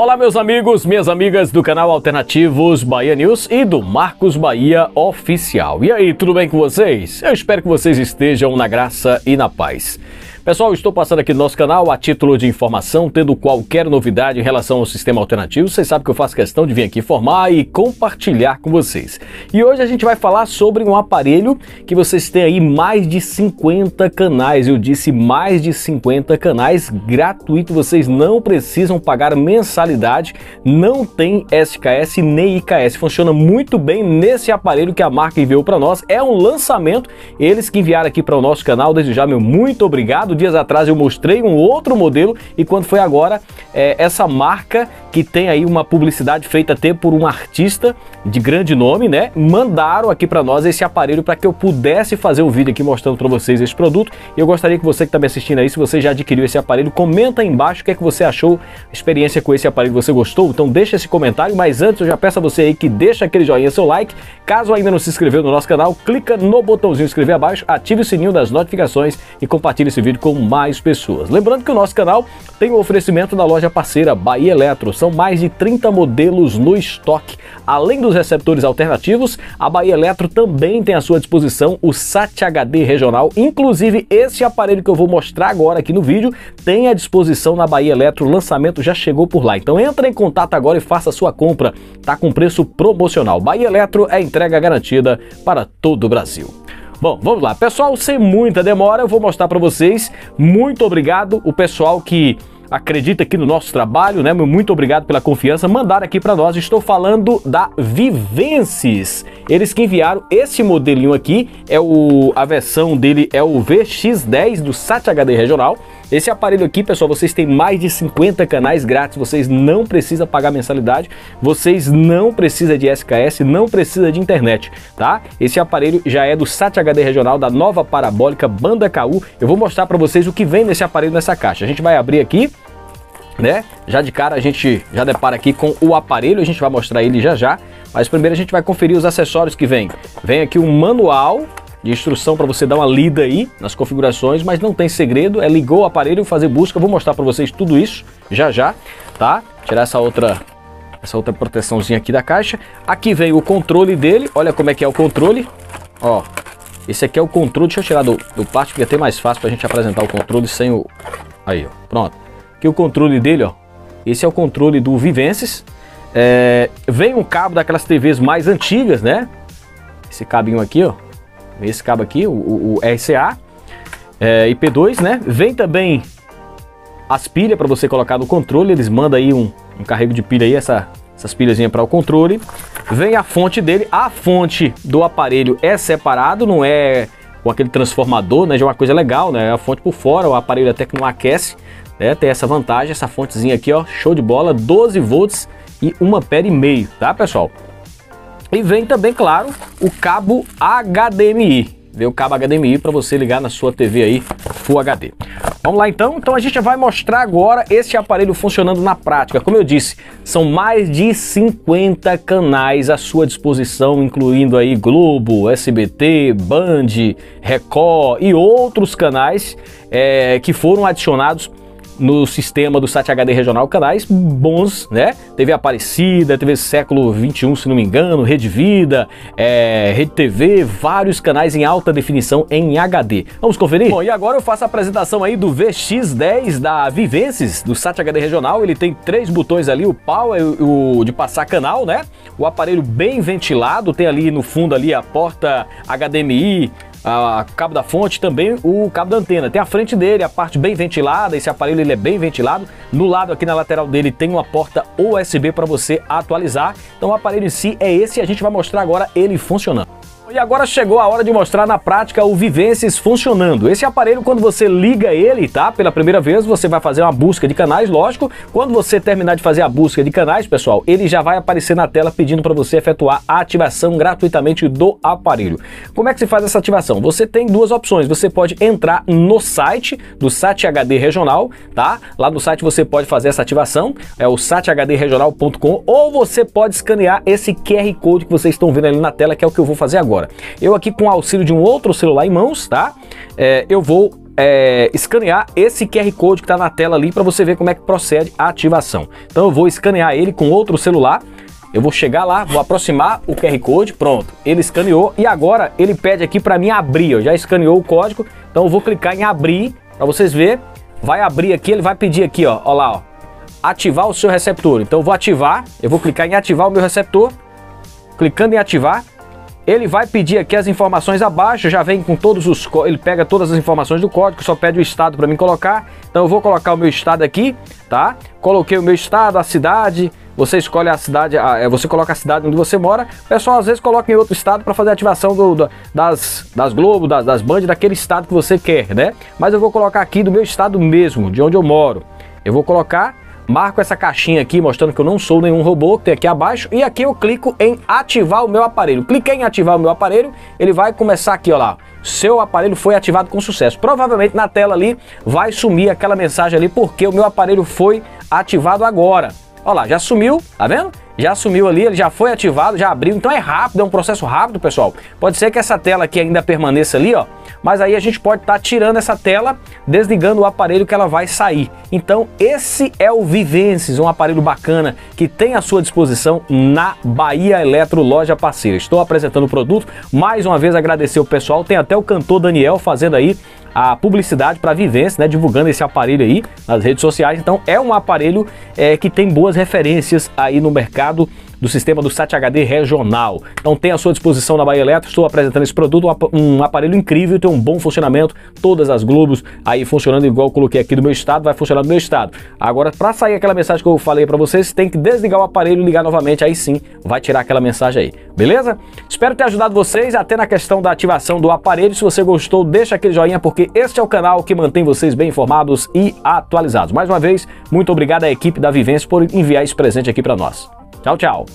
Olá meus amigos, minhas amigas do canal Alternativos Bahia News e do Marcos Bahia Oficial. E aí, tudo bem com vocês? Eu espero que vocês estejam na graça e na paz. Pessoal, estou passando aqui no nosso canal a título de informação, tendo qualquer novidade em relação ao sistema alternativo. Vocês sabem que eu faço questão de vir aqui informar e compartilhar com vocês. E hoje a gente vai falar sobre um aparelho que vocês têm aí mais de 50 canais. Eu disse mais de 50 canais gratuito. Vocês não precisam pagar mensalidade, não tem SKS nem IKS. Funciona muito bem nesse aparelho que a marca enviou para nós. É um lançamento, eles que enviaram aqui para o nosso canal. Desde já, meu muito obrigado. Dias atrás eu mostrei um outro modelo e quando foi agora, essa marca que tem aí uma publicidade feita até por um artista de grande nome, né? Mandaram aqui para nós esse aparelho para que eu pudesse fazer um vídeo aqui mostrando para vocês esse produto. E eu gostaria que você que está me assistindo aí, se você já adquiriu esse aparelho, comenta aí embaixo o que é que você achou, a experiência com esse aparelho, você gostou? Então deixa esse comentário, mas antes eu já peço a você aí que deixa aquele joinha, seu like. Caso ainda não se inscreveu no nosso canal, clica no botãozinho inscrever abaixo, ative o sininho das notificações e compartilhe esse vídeo com mais pessoas. Lembrando que o nosso canal tem um oferecimento da loja parceira Bahia Eletro. São mais de 30 modelos no estoque. Além dos receptores alternativos, a Bahia Eletro também tem à sua disposição o SAT HD Regional. Inclusive, esse aparelho que eu vou mostrar agora aqui no vídeo tem à disposição na Bahia Eletro. O lançamento já chegou por lá. Então entra em contato agora e faça a sua compra. Tá com preço promocional. Bahia Eletro é entrega garantida para todo o Brasil. Bom, vamos lá. Pessoal, sem muita demora, eu vou mostrar para vocês. Muito obrigado o pessoal que acredita aqui no nosso trabalho, né? Muito obrigado pela confiança. Mandaram aqui para nós. Estou falando da Vivensis. Eles que enviaram esse modelinho aqui. A versão dele é o VX10 do SAT HD Regional. Esse aparelho aqui, pessoal, vocês têm mais de 50 canais grátis, vocês não precisam pagar mensalidade, vocês não precisam de SKS, não precisa de internet, tá? Esse aparelho já é do SAT HD Regional, da Nova Parabólica, Banda KU. Eu vou mostrar para vocês o que vem nesse aparelho, nessa caixa. A gente vai abrir aqui, né? Já de cara a gente já depara aqui com o aparelho, a gente vai mostrar ele já já, mas primeiro a gente vai conferir os acessórios que vem. Vem aqui um manual de instrução para você dar uma lida aí nas configurações, mas não tem segredo, é ligou o aparelho, fazer busca, vou mostrar para vocês tudo isso já já, tá? Tirar essa outra proteçãozinha aqui da caixa. Aqui vem o controle dele, olha como é que é o controle, ó, esse aqui é o controle, deixa eu tirar do plástico que é até mais fácil pra gente apresentar o controle sem o... Aí, ó, pronto, aqui o controle dele, ó, esse é o controle do Vivensis, vem um cabo daquelas TVs mais antigas, né? Esse cabinho aqui, ó, esse cabo aqui, o RCA IP2, né? Vem também as pilhas para você colocar no controle, eles mandam aí um carrego de pilha aí, essas pilhazinhas para o controle. Vem a fonte dele, a fonte do aparelho é separado, não é com aquele transformador, né? Já é uma coisa legal, né? A fonte por fora, o aparelho até que não aquece, né? Tem essa vantagem, essa fontezinha aqui, ó, show de bola, 12 volts e 1,5 amperes, tá, pessoal? E vem também, claro, o cabo HDMI. Vem o cabo HDMI para você ligar na sua TV aí, Full HD. Vamos lá então? Então a gente vai mostrar agora esse aparelho funcionando na prática. Como eu disse, são mais de 50 canais à sua disposição, incluindo aí Globo, SBT, Band, Record e outros canais que foram adicionados no sistema do SAT HD Regional, canais bons, né? TV Aparecida, TV Século XXI, se não me engano, Rede Vida, Rede TV, vários canais em alta definição em HD. Vamos conferir? Bom, e agora eu faço a apresentação aí do VX10 da Vivensis, do SAT HD Regional. Ele tem 3 botões ali, o power, o de passar canal, né? O aparelho bem ventilado, tem ali no fundo ali a porta HDMI, o cabo da fonte, também o cabo da antena. Tem a frente dele, a parte bem ventilada, esse aparelho ele é bem ventilado. No lado aqui na lateral dele tem uma porta USB para você atualizar. Então o aparelho em si é esse e a gente vai mostrar agora ele funcionando. E agora chegou a hora de mostrar na prática o Vivensis funcionando. Esse aparelho, quando você liga ele, tá? Pela primeira vez, você vai fazer uma busca de canais, lógico. Quando você terminar de fazer a busca de canais, pessoal, ele já vai aparecer na tela pedindo para você efetuar a ativação gratuitamente do aparelho. Como é que se faz essa ativação? Você tem duas opções. Você pode entrar no site do SAT HD Regional, tá? Lá no site você pode fazer essa ativação, é o sathdregional.com, ou você pode escanear esse QR Code que vocês estão vendo ali na tela, que é o que eu vou fazer agora. Eu aqui com o auxílio de um outro celular em mãos, tá? Eu vou escanear esse QR Code que está na tela ali para você ver como é que procede a ativação. Então eu vou escanear ele com outro celular, eu vou chegar lá, vou aproximar o QR Code, pronto, ele escaneou e agora ele pede aqui para mim abrir, ó, já escaneou o código, então eu vou clicar em abrir para vocês verem, vai abrir aqui, ele vai pedir aqui, ó lá, ó, ativar o seu receptor, então eu vou ativar, eu vou clicar em ativar o meu receptor, clicando em ativar, ele vai pedir aqui as informações abaixo, já vem com todos os códigos, ele pega todas as informações do código, só pede o estado para mim colocar. Então eu vou colocar o meu estado aqui, tá? Coloquei o meu estado, a cidade, você escolhe a cidade, você coloca a cidade onde você mora. O pessoal às vezes coloca em outro estado para fazer a ativação das Globo, das Band, daquele estado que você quer, né? Mas eu vou colocar aqui do meu estado mesmo, de onde eu moro. Eu vou colocar, marco essa caixinha aqui mostrando que eu não sou nenhum robô, que tem aqui abaixo, e aqui eu clico em ativar o meu aparelho. Cliquei em ativar o meu aparelho, ele vai começar aqui, ó lá, seu aparelho foi ativado com sucesso. Provavelmente na tela ali vai sumir aquela mensagem ali, porque o meu aparelho foi ativado agora. Ó lá, já sumiu, tá vendo? Já sumiu ali, ele já foi ativado, já abriu, então é rápido, é um processo rápido, pessoal. Pode ser que essa tela aqui ainda permaneça ali, ó, mas aí a gente pode estar tirando essa tela, desligando o aparelho que ela vai sair. Então esse é o Vivensis, um aparelho bacana que tem à sua disposição na Bahia Eletro, loja parceira. Estou apresentando o produto, mais uma vez agradecer o pessoal, tem até o cantor Daniel fazendo aí a publicidade para a Vivensis, né, divulgando esse aparelho aí nas redes sociais. Então é um aparelho que tem boas referências aí no mercado do sistema do SAT HD Regional. Então tem à sua disposição na Bahia Eletro, estou apresentando esse produto, um aparelho incrível, tem um bom funcionamento, todas as Globos aí funcionando igual eu coloquei aqui do meu estado, vai funcionar do meu estado. Agora, para sair aquela mensagem que eu falei para vocês, tem que desligar o aparelho e ligar novamente, aí sim vai tirar aquela mensagem aí, beleza? Espero ter ajudado vocês até na questão da ativação do aparelho. Se você gostou, deixa aquele joinha, porque este é o canal que mantém vocês bem informados e atualizados. Mais uma vez, muito obrigado à equipe da Vivensis por enviar esse presente aqui para nós. Tchau, tchau!